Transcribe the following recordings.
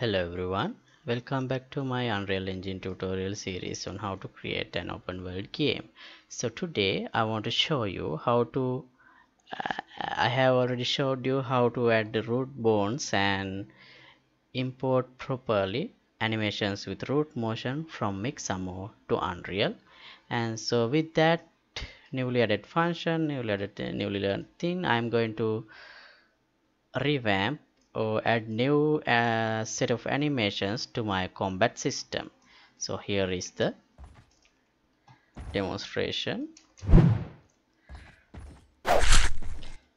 Hello everyone, welcome back to my Unreal Engine tutorial series on how to create an open world game. So today I want to show you how to I have already showed you how to add the root bones and import properly animations with root motion from Mixamo to Unreal. And so with that newly added function, newly learned thing, I'm going to revamp or add new set of animations to my combat system. So here is the demonstration.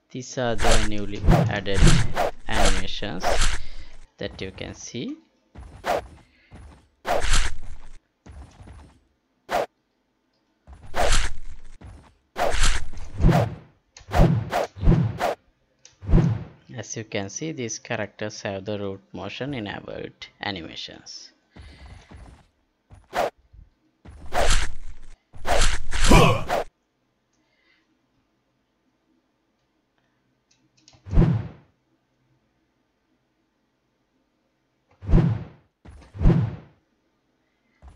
These are the newly added animations that you can see. As you can see, these characters have the root motion enabled animations.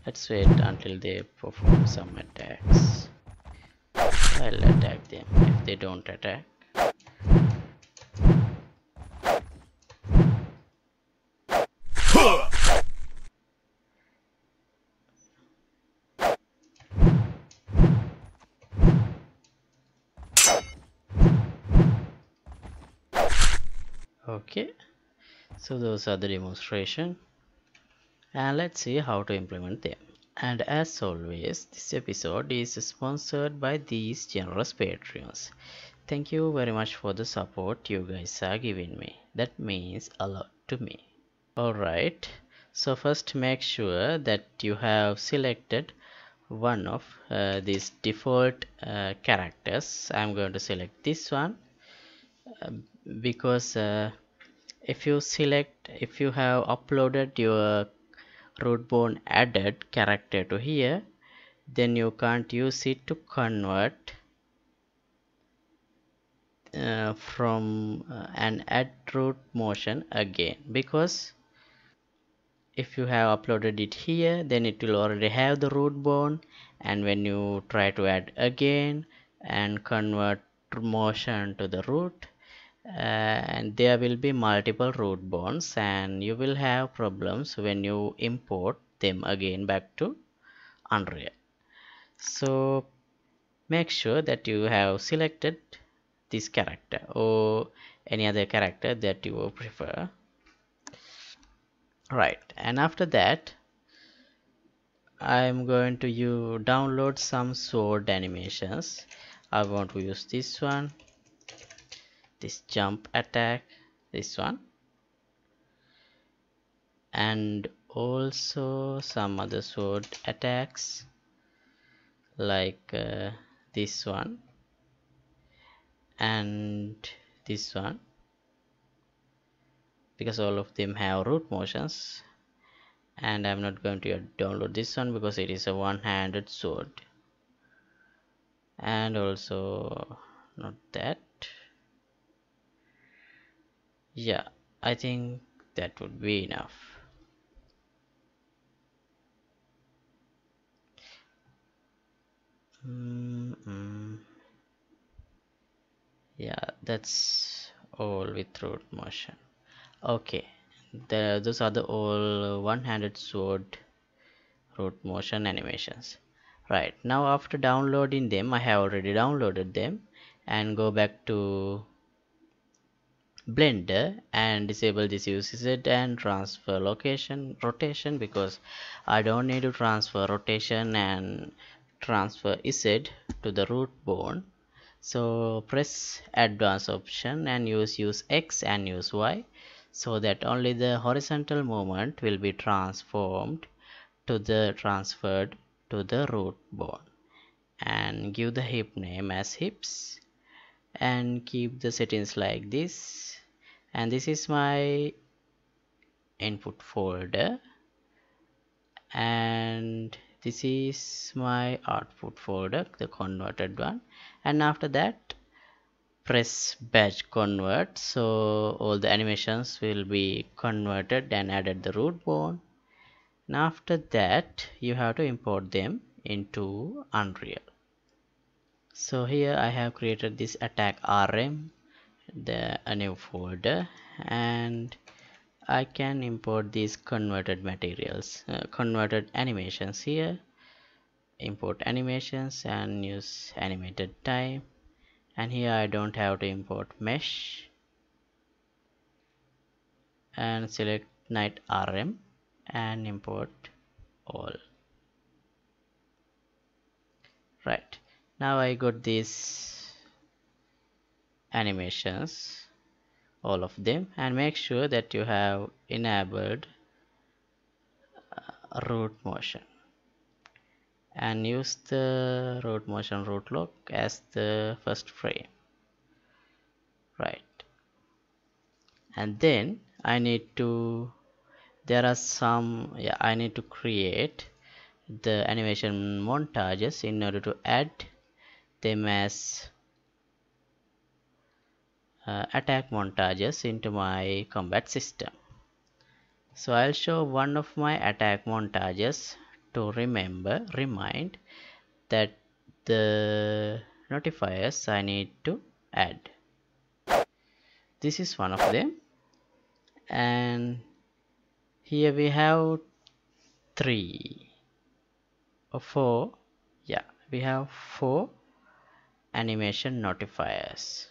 Let's wait until they perform some attacks. I'll attack them if they don't attack. Okay, so those are the demonstration, and let's see how to implement them. And as always, this episode is sponsored by these generous Patreons. Thank you very much for the support you guys are giving me. That means a lot to me. Alright, so first make sure that you have selected one of these default characters. I'm going to select this one because if you have uploaded your rootbone added character to here, then you can't use it to convert from an add root motion again, because if you have uploaded it here, then it will already have the root bone, and when you try to add again and convert motion to the root, and there will be multiple root bones, and you will have problems when you import them again back to Unreal. So make sure that you have selected this character or any other character that you prefer. Right, and after that I'm going to download some sword animations. I want to use this one, this jump attack, this one, and also some other sword attacks like this one and this one, because all of them have root motions, and I'm not going to download this one because it is a one-handed sword, and also not that. Yeah, I think that would be enough. Yeah, that's all with root motion. Okay, those are the all one-handed sword root motion animations. Right, now after downloading them, I have already downloaded them, and go back to Blender and disable this UCZ and transfer location rotation, because I don't need to transfer rotation and transfer Z to the root bone. So press advanced option and use X and use Y, so that only the horizontal movement will be transformed to the transferred to the root bone, and give the hip name as hips, and keep the settings like this. And this is my input folder, and this is my output folder, the converted one. And after that, press batch convert, so all the animations will be converted and added the root bone. Now after that you have to import them into Unreal. So here I have created this attack RM, a new folder, and I can import these converted materials, converted animations here. Import animations and use animated type. And here I don't have to import mesh, and select night RM and import all. Right, now I got these animations, all of them, and make sure that you have enabled root motion and use the root motion root lock as the first frame. Right, and then I need to I need to create the animation montages in order to add them as attack montages into my combat system. So I'll show one of my attack montages to remind that the notifiers I need to add. This is one of them, and here we have 3 or 4, yeah, we have 4 animation notifiers.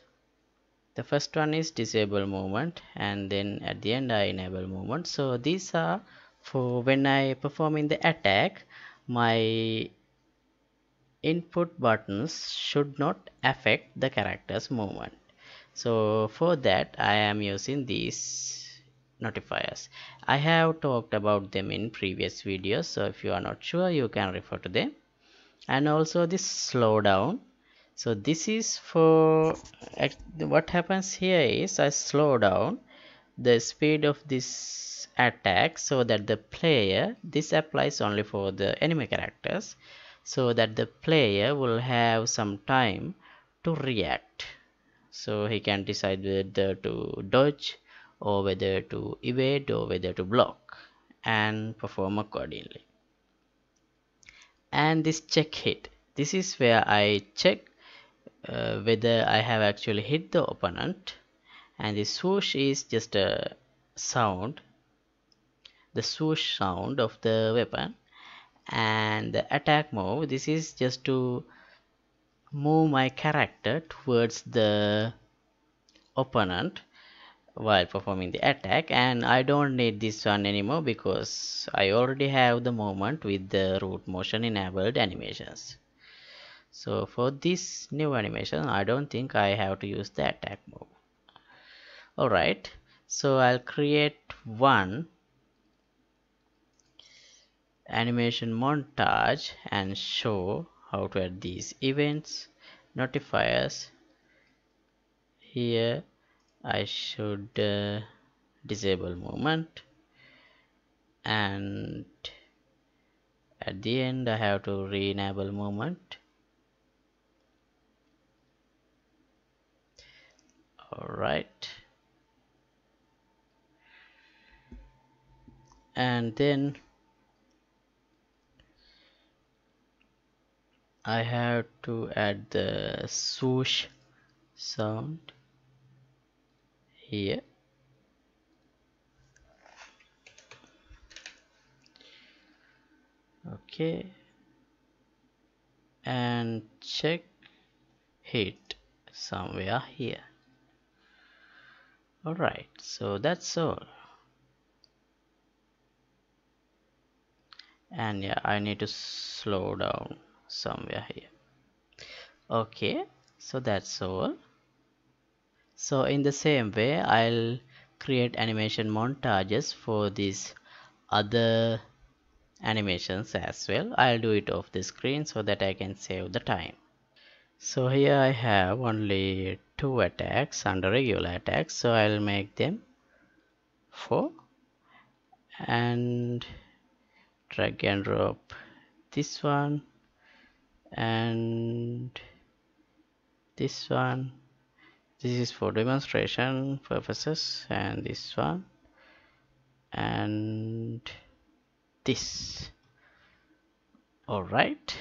The first one is disable movement, and then at the end I enable movement. So these are for when I perform in the attack, my input buttons should not affect the character's movement. So for that I am using these notifiers. I have talked about them in previous videos, so if you are not sure you can refer to them. And also this slowdown. So this is for what happens here is I slow down the speed of this attack so that the player, this applies only for the enemy characters, so that the player will have some time to react. So he can decide whether to dodge or whether to evade or whether to block and perform accordingly. And this check hit, this is where I check whether I have actually hit the opponent, and the swoosh is just a sound, the swoosh sound of the weapon. And the attack move, this is just to move my character towards the opponent while performing the attack, and I don't need this one anymore because I already have the movement with the root motion enabled animations. So for this new animation I don't think I have to use the attack move. Alright, so I'll create one animation montage and show how to add these events, notifiers. Here I should disable movement, and at the end I have to re-enable movement. Alright, and then I have to add the swoosh sound here. Okay, and check hit somewhere here. Alright, so that's all. And yeah, I need to slow down somewhere here. Okay, so that's all. So in the same way, I'll create animation montages for these other animations as well. I'll do it off the screen so that I can save the time. So here I have only 2 attacks under regular attacks, so I'll make them 4 and drag and drop this one and this one This is for demonstration purposes, and this one and this. All right,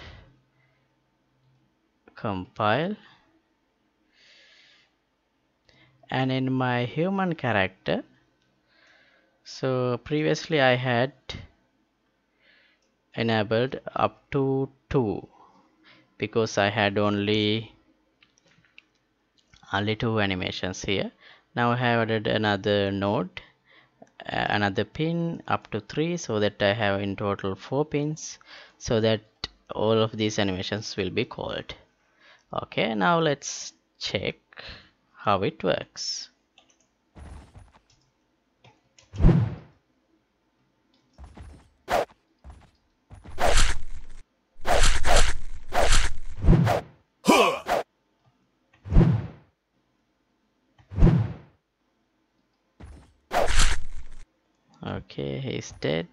compile, and in my human character, so previously I had enabled up to 2 because I had only 2 animations here. Now I have added another node, another pin up to 3, so that I have in total 4 pins, so that all of these animations will be called. Okay, now let's check how it works. Okay, he's dead.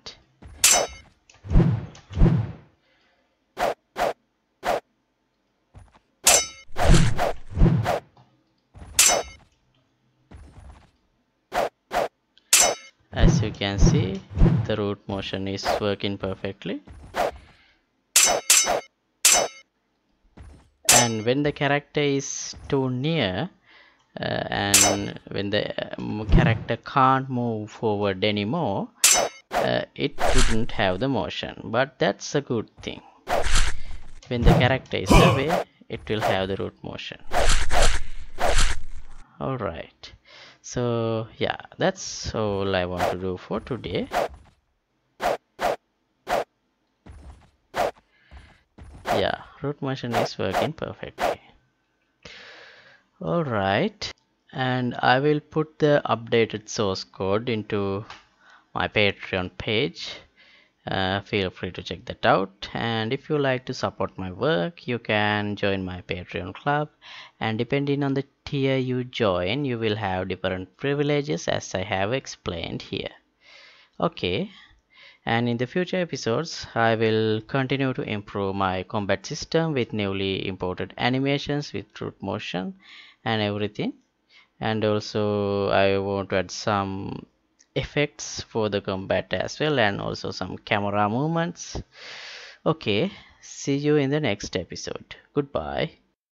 As you can see, the root motion is working perfectly. And when the character is too near, and when the character can't move forward anymore, it wouldn't have the motion. But that's a good thing. When the character is away, it will have the root motion. Alright, so yeah, that's all I want to do for today. Yeah, root motion is working perfectly. Alright, and I will put the updated source code into my Patreon page. Feel free to check that out, and if you like to support my work, you can join my Patreon club, and depending on the tier you join, you will have different privileges, as I have explained here. Okay, and in the future episodes, I will continue to improve my combat system with newly imported animations with root motion and everything. And also I want to add some effects for the combat as well, and also some camera movements. Okay, see you in the next episode. Goodbye.